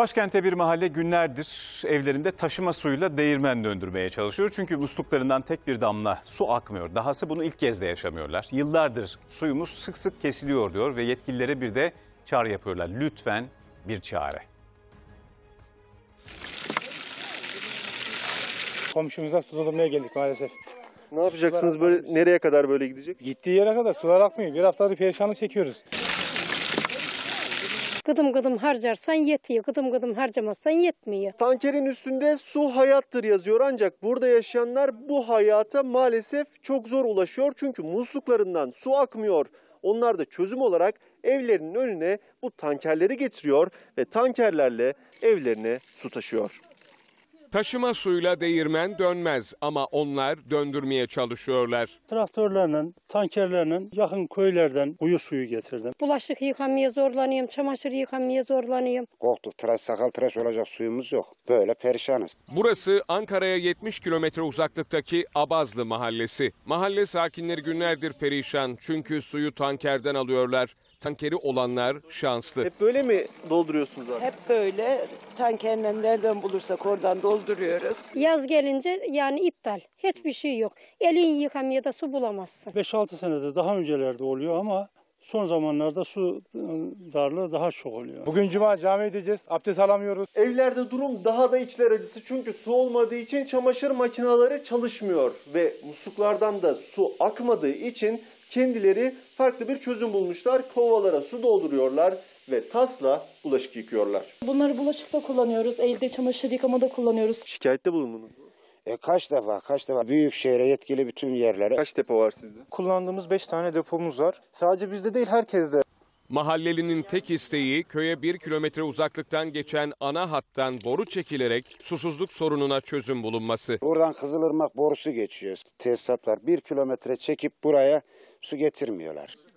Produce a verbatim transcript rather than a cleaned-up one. Başkent'te bir mahalle günlerdir evlerinde taşıma suyuyla değirmen döndürmeye çalışıyor. Çünkü musluklarından tek bir damla su akmıyor. Dahası bunu ilk kez de yaşamıyorlar. Yıllardır suyumuz sık sık kesiliyor diyor ve yetkililere bir de çağrı yapıyorlar. Lütfen bir çare. Komşumuzdan su doldurmaya geldik maalesef. Ne yapacaksınız böyle, nereye kadar böyle gidecek? Gittiği yere kadar sular akmıyor. Bir haftadır perişanlık çekiyoruz. Gıdım gıdım harcarsan yetiyor, gıdım gıdım harcamazsan yetmiyor. Tankerin üstünde su hayattır yazıyor ancak burada yaşayanlar bu hayata maalesef çok zor ulaşıyor. Çünkü musluklarından su akmıyor. Onlar da çözüm olarak evlerinin önüne bu tankerleri getiriyor ve tankerlerle evlerine su taşıyor. Taşıma suyuyla değirmen dönmez ama onlar döndürmeye çalışıyorlar. Traktörlerle, tankerlerle yakın köylerden kuyu suyu getirdim. Bulaşık yıkamaya zorlanıyorum, çamaşır yıkamaya zorlanıyorum. Korktuk, tıraş, sakal tıraş olacak suyumuz yok. Böyle perişanız. Burası Ankara'ya yetmiş kilometre uzaklıktaki Abazlı mahallesi. Mahalle sakinleri günlerdir perişan çünkü suyu tankerden alıyorlar. Tankeri olanlar şanslı. Hep böyle mi dolduruyorsunuz abi? Hep böyle. Tankerle nereden bulursak oradan dolduruyoruz. Yaz gelince yani iptal. Hiçbir şey yok. Elini yıkamaya da su bulamazsın. beş altı senede daha öncelerde oluyor ama son zamanlarda su darlığı daha çok oluyor. Bugün cuma camiye gideceğiz. Abdest alamıyoruz. Evlerde durum daha da içler acısı. Çünkü su olmadığı için çamaşır makineleri çalışmıyor. Ve musluklardan da su akmadığı için kendileri farklı bir çözüm bulmuşlar. Kovalara su dolduruyorlar ve tasla bulaşık yıkıyorlar. Bunları bulaşıkta kullanıyoruz, elde çamaşır yıkamada kullanıyoruz. Şikayette bulundunuz mu? E kaç defa, kaç defa büyükşehire yetkili bütün yerlere. Kaç depo var sizde? Kullandığımız beş tane depomuz var. Sadece bizde değil, herkeste. Mahallelinin tek isteği köye bir kilometre uzaklıktan geçen ana hattan boru çekilerek susuzluk sorununa çözüm bulunması. Buradan Kızılırmak borusu geçiyor. Tesisat var. Bir kilometre çekip buraya su getirmiyorlar.